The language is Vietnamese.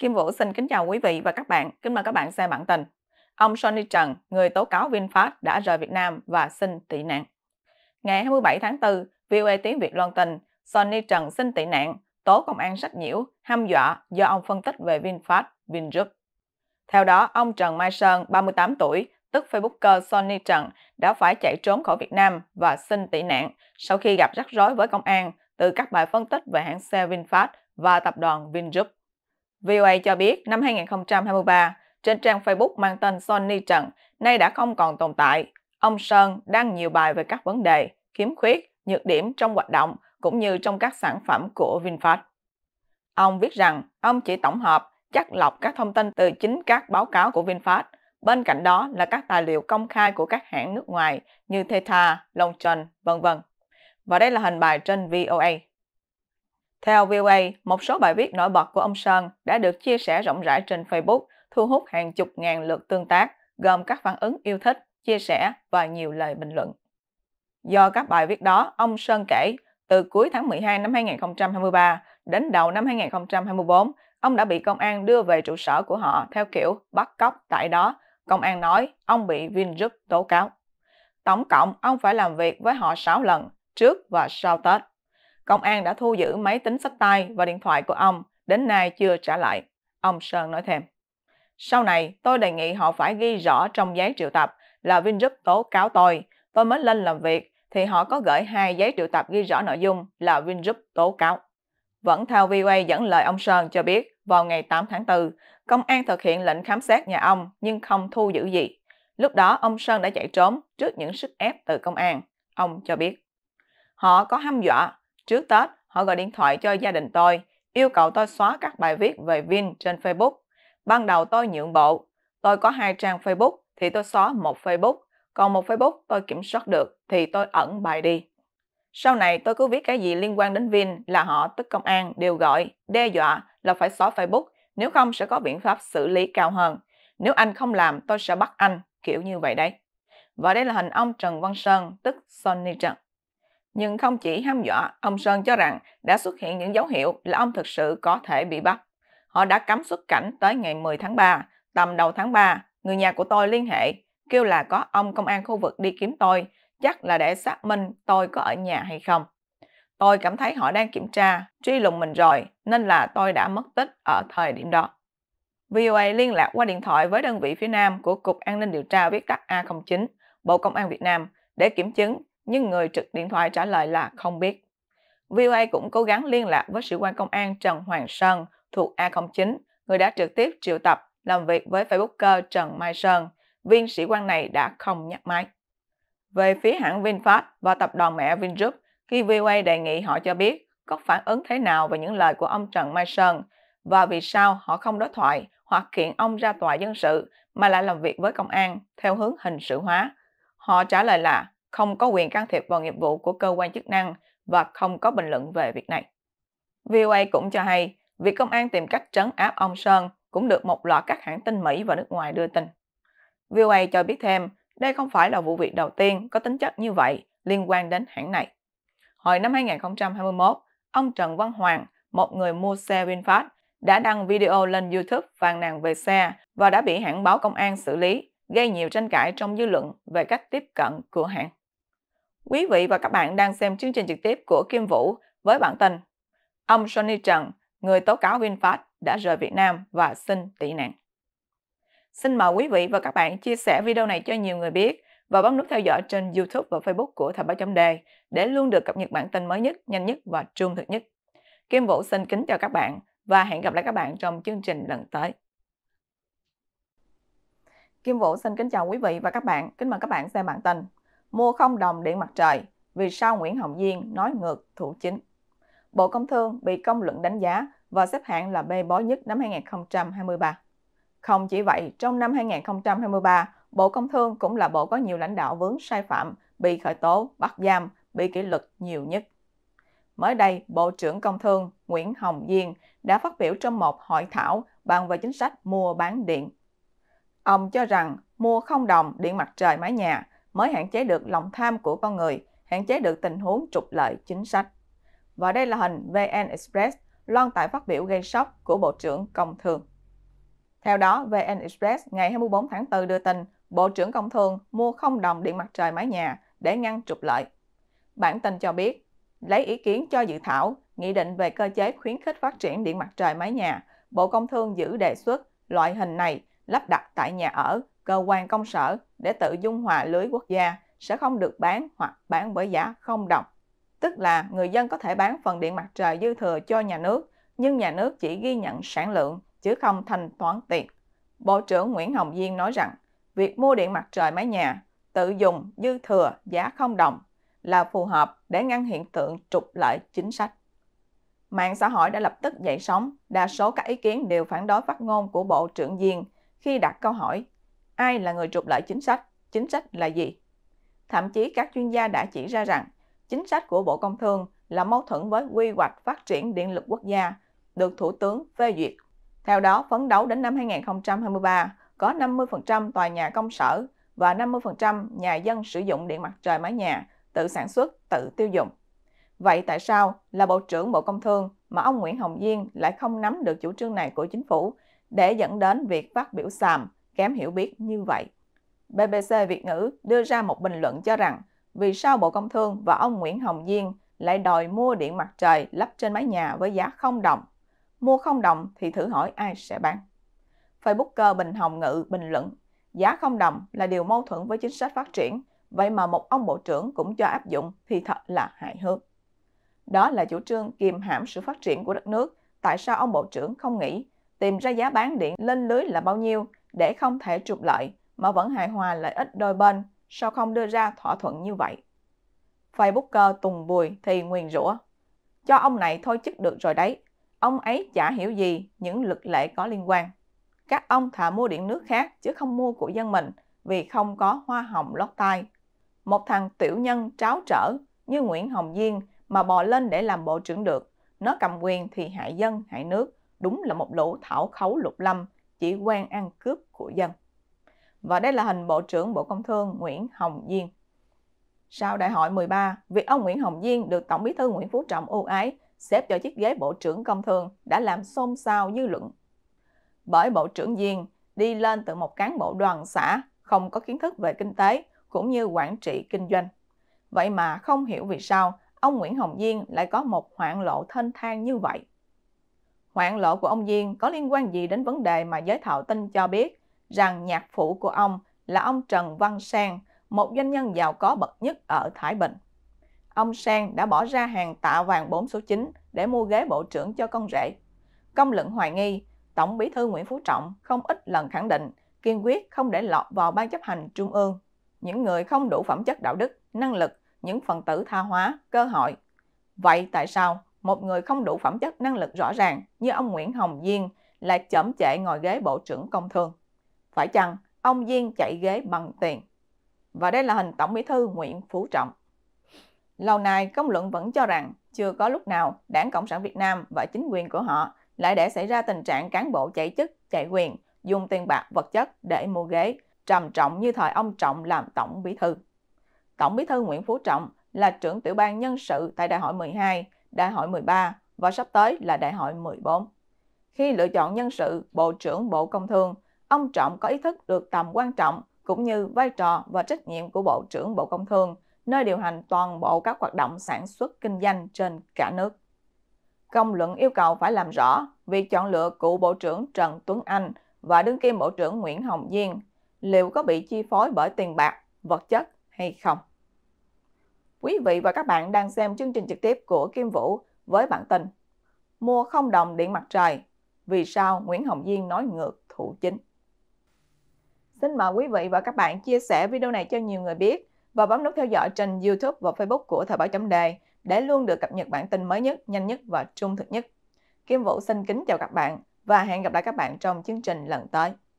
Kim Vũ xin kính chào quý vị và các bạn. Kính mời các bạn xem bản tin. Ông Sonnie Tran, người tố cáo VinFast đã rời Việt Nam và xin tị nạn. Ngày 27 tháng 4, VOA tiếng Việt loan tin Sonnie Tran xin tị nạn, tố công an sách nhiễu, hăm dọa do ông phân tích về VinFast, VinGroup. Theo đó, ông Trần Mai Sơn, 38 tuổi, tức Facebooker Sonnie Tran, đã phải chạy trốn khỏi Việt Nam và xin tị nạn sau khi gặp rắc rối với công an từ các bài phân tích về hãng xe VinFast và tập đoàn VinGroup. VOA cho biết năm 2023, trên trang Facebook mang tên Sonnie Tran nay đã không còn tồn tại. Ông Sơn đăng nhiều bài về các vấn đề, khiếm khuyết, nhược điểm trong hoạt động cũng như trong các sản phẩm của VinFast. Ông viết rằng ông chỉ tổng hợp, chắt lọc các thông tin từ chính các báo cáo của VinFast. Bên cạnh đó là các tài liệu công khai của các hãng nước ngoài như Theta, Longchon, v.v. Và đây là hình bài trên VOA. Theo VOA, một số bài viết nổi bật của ông Sơn đã được chia sẻ rộng rãi trên Facebook, thu hút hàng chục ngàn lượt tương tác, gồm các phản ứng yêu thích, chia sẻ và nhiều lời bình luận. Do các bài viết đó, ông Sơn kể, từ cuối tháng 12 năm 2023 đến đầu năm 2024, ông đã bị công an đưa về trụ sở của họ theo kiểu bắt cóc tại đó. Công an nói ông bị VinGroup tố cáo. Tổng cộng, ông phải làm việc với họ 6 lần, trước và sau Tết. Công an đã thu giữ máy tính xách tay và điện thoại của ông, đến nay chưa trả lại, ông Sơn nói thêm. Sau này, tôi đề nghị họ phải ghi rõ trong giấy triệu tập là VinGroup tố cáo tôi mới lên làm việc thì họ có gửi 2 giấy triệu tập ghi rõ nội dung là VinGroup tố cáo. Vẫn theo VOA dẫn lời ông Sơn cho biết, vào ngày 8 tháng 4, công an thực hiện lệnh khám xét nhà ông nhưng không thu giữ gì. Lúc đó, ông Sơn đã chạy trốn trước những sức ép từ công an, ông cho biết. Họ có hăm dọa. Trước Tết, họ gọi điện thoại cho gia đình tôi, yêu cầu tôi xóa các bài viết về Vin trên Facebook. Ban đầu tôi nhượng bộ, tôi có 2 trang Facebook thì tôi xóa một Facebook, còn một Facebook tôi kiểm soát được thì tôi ẩn bài đi. Sau này tôi cứ viết cái gì liên quan đến Vin là họ, tức công an, đều gọi, đe dọa là phải xóa Facebook, nếu không sẽ có biện pháp xử lý cao hơn. Nếu anh không làm tôi sẽ bắt anh, kiểu như vậy đấy. Và đây là hình ông Trần Văn Sơn, tức Sonnie Tran. Nhưng không chỉ hăm dọa, ông Sơn cho rằng đã xuất hiện những dấu hiệu là ông thực sự có thể bị bắt. Họ đã cấm xuất cảnh tới ngày 10 tháng 3, tầm đầu tháng 3, người nhà của tôi liên hệ, kêu là có ông công an khu vực đi kiếm tôi, chắc là để xác minh tôi có ở nhà hay không. Tôi cảm thấy họ đang kiểm tra, truy lùng mình rồi, nên là tôi đã mất tích ở thời điểm đó. VOA liên lạc qua điện thoại với đơn vị phía Nam của Cục An ninh Điều tra viết tắt A09, Bộ Công an Việt Nam, để kiểm chứng, nhưng người trực điện thoại trả lời là không biết. VOA cũng cố gắng liên lạc với sĩ quan công an Trần Hoàng Sơn thuộc A09, người đã trực tiếp triệu tập làm việc với Facebooker Trần Mai Sơn. Viên sĩ quan này đã không nhắc máy. Về phía hãng VinFast và tập đoàn mẹ VinGroup, khi VOA đề nghị họ cho biết có phản ứng thế nào về những lời của ông Trần Mai Sơn và vì sao họ không đối thoại hoặc kiện ông ra tòa dân sự mà lại làm việc với công an theo hướng hình sự hóa, họ trả lời là không có quyền can thiệp vào nghiệp vụ của cơ quan chức năng và không có bình luận về việc này. VOA cũng cho hay, việc công an tìm cách trấn áp ông Sơn cũng được một loạt các hãng tin Mỹ và nước ngoài đưa tin. VOA cho biết thêm, đây không phải là vụ việc đầu tiên có tính chất như vậy liên quan đến hãng này. Hồi năm 2021, ông Trần Văn Hoàng, một người mua xe VinFast, đã đăng video lên YouTube phàn nàn về xe và đã bị hãng báo công an xử lý, gây nhiều tranh cãi trong dư luận về cách tiếp cận của hãng. Quý vị và các bạn đang xem chương trình trực tiếp của Kim Vũ với bản tin ông Sonnie Tran, người tố cáo VinFast đã rời Việt Nam và xin tị nạn. Xin mời quý vị và các bạn chia sẻ video này cho nhiều người biết và bấm nút theo dõi trên YouTube và Facebook của Thời Báo.đ để luôn được cập nhật bản tin mới nhất, nhanh nhất và trung thực nhất. Kim Vũ xin kính chào các bạn và hẹn gặp lại các bạn trong chương trình lần tới. Kim Vũ xin kính chào quý vị và các bạn. Kính mời các bạn xem bản tin mua không đồng điện mặt trời, vì sao Nguyễn Hồng Diên nói ngược thủ chính. Bộ Công Thương bị công luận đánh giá và xếp hạng là bê bối nhất năm 2023. Không chỉ vậy, trong năm 2023, Bộ Công Thương cũng là bộ có nhiều lãnh đạo vướng sai phạm, bị khởi tố, bắt giam, bị kỷ luật nhiều nhất. Mới đây, Bộ trưởng Công Thương Nguyễn Hồng Diên đã phát biểu trong một hội thảo bàn về chính sách mua bán điện. Ông cho rằng mua không đồng điện mặt trời mái nhà mới hạn chế được lòng tham của con người, hạn chế được tình huống trục lợi chính sách. Và đây là hình VN Express loan tải phát biểu gây sốc của Bộ trưởng Công Thương. Theo đó, VN Express ngày 24 tháng 4 đưa tin Bộ trưởng Công Thương mua không đồng điện mặt trời mái nhà để ngăn trục lợi. Bản tin cho biết, lấy ý kiến cho dự thảo, nghị định về cơ chế khuyến khích phát triển điện mặt trời mái nhà, Bộ Công Thương giữ đề xuất loại hình này lắp đặt tại nhà ở, cơ quan công sở để tự dung hòa lưới quốc gia sẽ không được bán hoặc bán với giá không đồng. Tức là người dân có thể bán phần điện mặt trời dư thừa cho nhà nước, nhưng nhà nước chỉ ghi nhận sản lượng, chứ không thanh toán tiền. Bộ trưởng Nguyễn Hồng Diên nói rằng, việc mua điện mặt trời mái nhà, tự dùng dư thừa giá không đồng là phù hợp để ngăn hiện tượng trục lợi chính sách. Mạng xã hội đã lập tức dậy sóng, đa số các ý kiến đều phản đối phát ngôn của Bộ trưởng Diên khi đặt câu hỏi, ai là người trục lợi chính sách là gì? Thậm chí các chuyên gia đã chỉ ra rằng, chính sách của Bộ Công Thương là mâu thuẫn với quy hoạch phát triển điện lực quốc gia được Thủ tướng phê duyệt. Theo đó, phấn đấu đến năm 2023, có 50% tòa nhà công sở và 50% nhà dân sử dụng điện mặt trời mái nhà, tự sản xuất, tự tiêu dùng. Vậy tại sao là Bộ trưởng Bộ Công Thương mà ông Nguyễn Hồng Diên lại không nắm được chủ trương này của chính phủ để dẫn đến việc phát biểu xàm, kém hiểu biết như vậy? BBC Việt ngữ đưa ra một bình luận cho rằng vì sao Bộ Công Thương và ông Nguyễn Hồng Diên lại đòi mua điện mặt trời lắp trên mái nhà với giá không đồng? Mua không đồng thì thử hỏi ai sẽ bán? Facebooker Bình Hồng Ngự bình luận, giá không đồng là điều mâu thuẫn với chính sách phát triển, vậy mà một ông bộ trưởng cũng cho áp dụng thì thật là hài hước. Đó là chủ trương kiềm hãm sự phát triển của đất nước, tại sao ông bộ trưởng không nghĩ tìm ra giá bán điện lên lưới là bao nhiêu để không thể trục lợi mà vẫn hài hòa lợi ích đôi bên, sao không đưa ra thỏa thuận như vậy? Facebooker Tùng Bùi thì nguyền rủa, cho ông này thôi chức được rồi đấy, ông ấy chả hiểu gì những luật lệ có liên quan. Các ông thà mua điện nước khác chứ không mua của dân mình vì không có hoa hồng lót tai. Một thằng tiểu nhân tráo trở như Nguyễn Hồng Diên mà bò lên để làm bộ trưởng được, nó cầm quyền thì hại dân, hại nước, đúng là một lũ thảo khấu lục lâm, chỉ quen ăn cướp của dân. Và đây là hình Bộ trưởng Bộ Công Thương Nguyễn Hồng Diên. Sau đại hội 13, việc ông Nguyễn Hồng Diên được Tổng Bí thư Nguyễn Phú Trọng ưu ái xếp vào chiếc ghế Bộ trưởng Công Thương đã làm xôn xao dư luận. Bởi Bộ trưởng Diên đi lên từ một cán bộ đoàn xã không có kiến thức về kinh tế cũng như quản trị kinh doanh. Vậy mà không hiểu vì sao ông Nguyễn Hồng Diên lại có một hoạn lộ thênh thang như vậy. Hoạn lộ của ông Diên có liên quan gì đến vấn đề mà giới thạo tin cho biết rằng nhạc phụ của ông là ông Trần Văn Sang, một doanh nhân giàu có bậc nhất ở Thái Bình. Ông Sang đã bỏ ra hàng tạ vàng 4 số 9 để mua ghế bộ trưởng cho con rể. Công luận hoài nghi, Tổng Bí thư Nguyễn Phú Trọng không ít lần khẳng định kiên quyết không để lọt vào Ban Chấp hành Trung ương những người không đủ phẩm chất đạo đức, năng lực, những phần tử tha hóa, cơ hội. Vậy tại sao một người không đủ phẩm chất năng lực rõ ràng như ông Nguyễn Hồng Diên lại chậm chệ ngồi ghế Bộ trưởng Công Thương? Phải chăng ông Diên chạy ghế bằng tiền? Và đây là hình Tổng Bí thư Nguyễn Phú Trọng. Lâu nay công luận vẫn cho rằng chưa có lúc nào Đảng Cộng sản Việt Nam và chính quyền của họ lại để xảy ra tình trạng cán bộ chạy chức, chạy quyền, dùng tiền bạc vật chất để mua ghế, trầm trọng như thời ông Trọng làm Tổng Bí thư. Tổng Bí thư Nguyễn Phú Trọng là trưởng tiểu ban nhân sự tại Đại hội 12, Đại hội 13 và sắp tới là Đại hội 14. Khi lựa chọn nhân sự Bộ trưởng Bộ Công Thương, ông Trọng có ý thức được tầm quan trọng cũng như vai trò và trách nhiệm của Bộ trưởng Bộ Công Thương, nơi điều hành toàn bộ các hoạt động sản xuất kinh doanh trên cả nước. Công luận yêu cầu phải làm rõ việc chọn lựa cựu Bộ trưởng Trần Tuấn Anh và đương kim Bộ trưởng Nguyễn Hồng Diên liệu có bị chi phối bởi tiền bạc, vật chất hay không. Quý vị và các bạn đang xem chương trình trực tiếp của Kim Vũ với bản tin Mua không đồng điện mặt trời, vì sao Nguyễn Hồng Diên nói ngược thủ chính. Xin mời quý vị và các bạn chia sẻ video này cho nhiều người biết và bấm nút theo dõi trên YouTube và Facebook của Thời Báo.đ để luôn được cập nhật bản tin mới nhất, nhanh nhất và trung thực nhất. Kim Vũ xin kính chào các bạn và hẹn gặp lại các bạn trong chương trình lần tới.